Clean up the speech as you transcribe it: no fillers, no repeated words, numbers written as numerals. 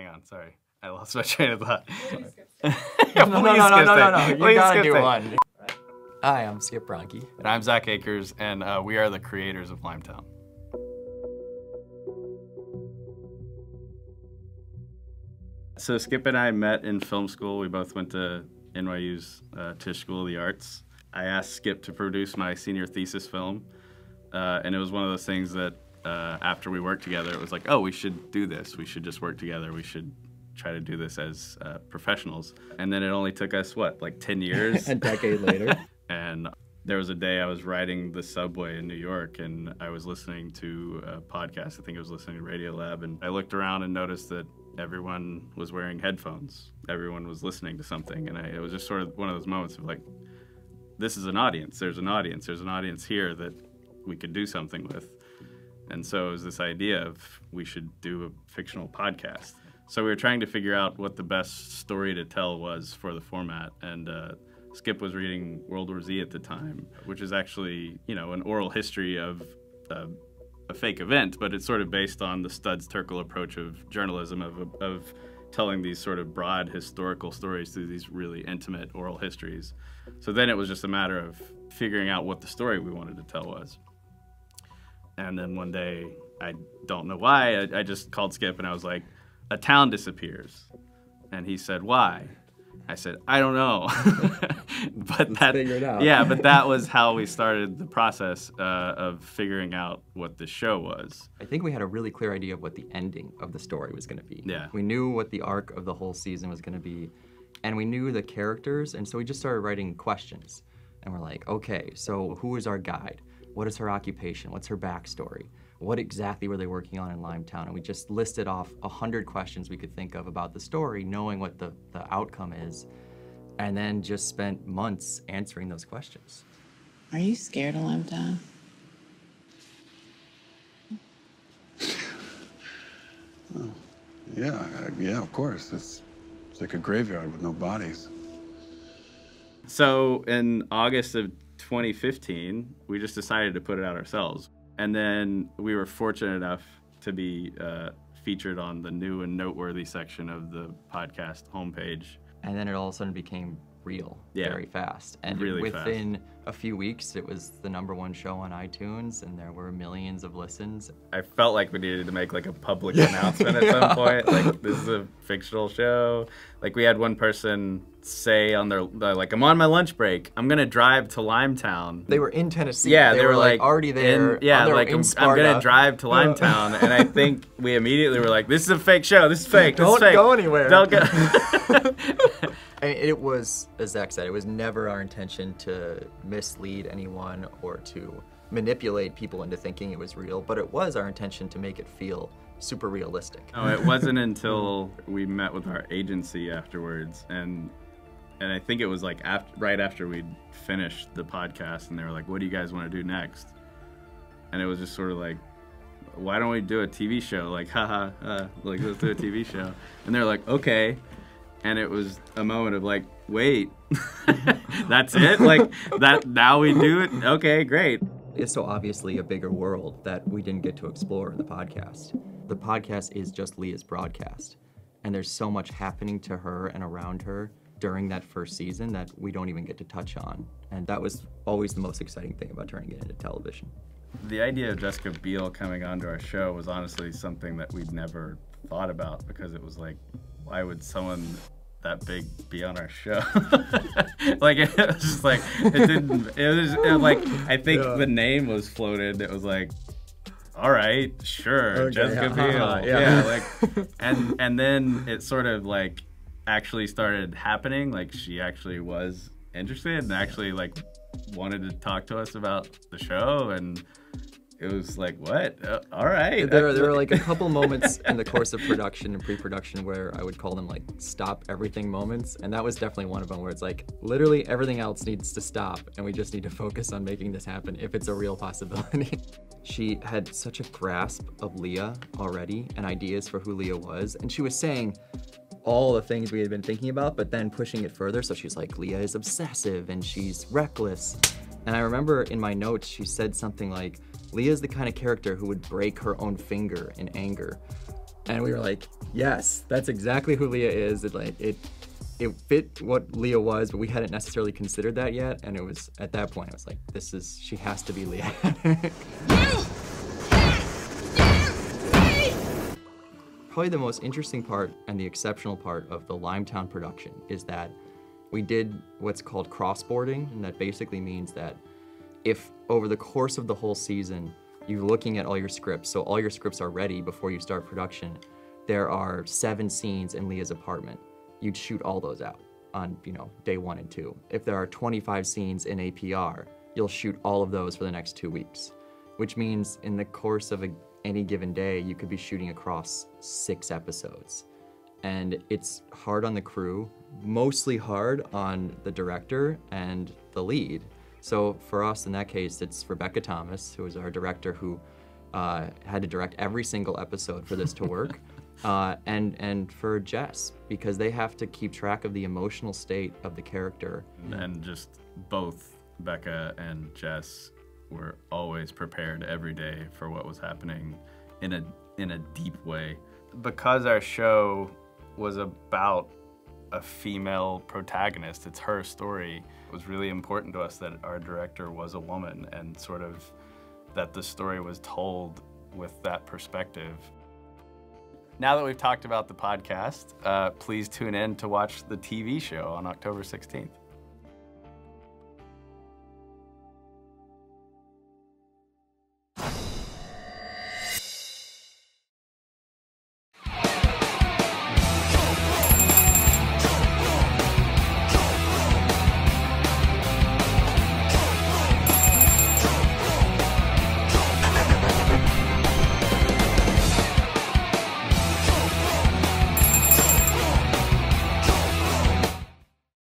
Hang on, sorry. I lost my train of thought. No. You gotta do one. Hi, I'm Skip Bronkie. And I'm Zach Akers, and we are the creators of Limetown. So Skip and I met in film school. We both went to NYU's Tisch School of the Arts. I asked Skip to produce my senior thesis film, and it was one of those things that after we worked together, it was like, oh, we should do this. We should just work together. We should try to do this as professionals. And then it only took us, what, like 10 years? A decade later. And there was a day I was riding the subway in New York, and I was listening to a podcast. I think I was listening to Radiolab, and I looked around and noticed that everyone was wearing headphones. Everyone was listening to something, and it was just sort of one of those moments of like, this is an audience, there's an audience, there's an audience here that we could do something with. And so it was this idea of we should do a fictional podcast. So we were trying to figure out what the best story to tell was for the format, and Skip was reading World War Z at the time, which is actually, you know, an oral history of a fake event, but it's sort of based on the Studs Terkel approach of journalism, of telling these sort of broad historical stories through these really intimate oral histories. So then it was just a matter of figuring out what the story we wanted to tell was. And then one day, I don't know why, I just called Skip and I was like, a town disappears. And he said, why? I said, I don't know. But that, figure it out. Yeah, but that was how we started the process of figuring out what the show was. I think we had a really clear idea of what the ending of the story was gonna be. Yeah. We knew what the arc of the whole season was gonna be, and we knew the characters, and so we just started writing questions. And we're like, okay, so who is our guide? What is her occupation? What's her backstory? What exactly were they working on in Limetown? And we just listed off 100 questions we could think of about the story, knowing what the outcome is, and then just spent months answering those questions. Are you scared of Limetown? Well, yeah, of course. It's like a graveyard with no bodies. So in August of 2015, we just decided to put it out ourselves. And then we were fortunate enough to be featured on the new and noteworthy section of the podcast homepage. And then it all of a sudden became real, yeah, very fast. And really within a few weeks, it was the #1 show on iTunes, and there were millions of listens. I felt like we needed to make like a public announcement at some point, like this is a fictional show. Like we had one person say on their like, I'm on my lunch break, I'm gonna drive to Limetown. They were in Tennessee. Yeah, they were like already there. Yeah, like I'm gonna drive to Limetown, and I think we immediately were like, this is a fake show. This is fake. Don't go anywhere. Don't go. I mean, it was, as Zach said, it was never our intention to mislead anyone or to manipulate people into thinking it was real, but it was our intention to make it feel super realistic. No, it wasn't until we met with our agency afterwards, and I think it was like right after we'd finished the podcast, and they were like, what do you guys want to do next? And it was just sort of like, why don't we do a TV show? Like, haha, like let's do a TV show. And they're like, okay. And it was a moment of like, wait, that's it? Like, that now we do it? Okay, great. It's so obviously a bigger world that we didn't get to explore in the podcast. The podcast is just Leah's broadcast. And there's so much happening to her and around her during that first season that we don't even get to touch on. And that was always the most exciting thing about turning it into television. The idea of Jessica Biel coming onto our show was honestly something that we'd never thought about, because it was like, why would someone that big be on our show? Like, it was just like, it was like, I think the name was floated. It was like, all right, sure, okay, Jessica Biel. Like, and then it sort of like actually started happening. Like, she actually was interested and actually like wanted to talk to us about the show, and it was like, what? All right. There were like a couple moments in the course of production and pre-production where I would call them like stop everything moments. And that was definitely one of them, where it's like, literally everything else needs to stop and we just need to focus on making this happen if it's a real possibility. She had such a grasp of Leah already and ideas for who Leah was. And she was saying all the things we had been thinking about, but then pushing it further. So she's like, Leah is obsessive and she's reckless. And I remember in my notes, she said something like, Leah's the kind of character who would break her own finger in anger. And we were like, yes, that's exactly who Leah is. It like it fit what Leah was, but we hadn't necessarily considered that yet. And it was at that point, I was like, this is, she has to be Leah. Probably the most interesting part and the exceptional part of the Limetown production is that we did what's called cross-boarding, and that basically means that if over the course of the whole season, you're looking at all your scripts, so all your scripts are ready before you start production, there are 7 scenes in Leah's apartment. You'd shoot all those out on, you know, day 1 and 2. If there are 25 scenes in APR, you'll shoot all of those for the next 2 weeks, which means in the course of any given day, you could be shooting across 6 episodes. And it's hard on the crew, mostly hard on the director and the lead. So for us, in that case, it's Rebecca Thomas, who is our director, who had to direct every single episode for this to work. And for Jess, because they have to keep track of the emotional state of the character. And just both Becca and Jess were always prepared every day for what was happening in a deep way. Because our show was about a female protagonist, it's her story, it was really important to us that our director was a woman and sort of that the story was told with that perspective. Now that we've talked about the podcast, please tune in to watch the TV show on October 16th.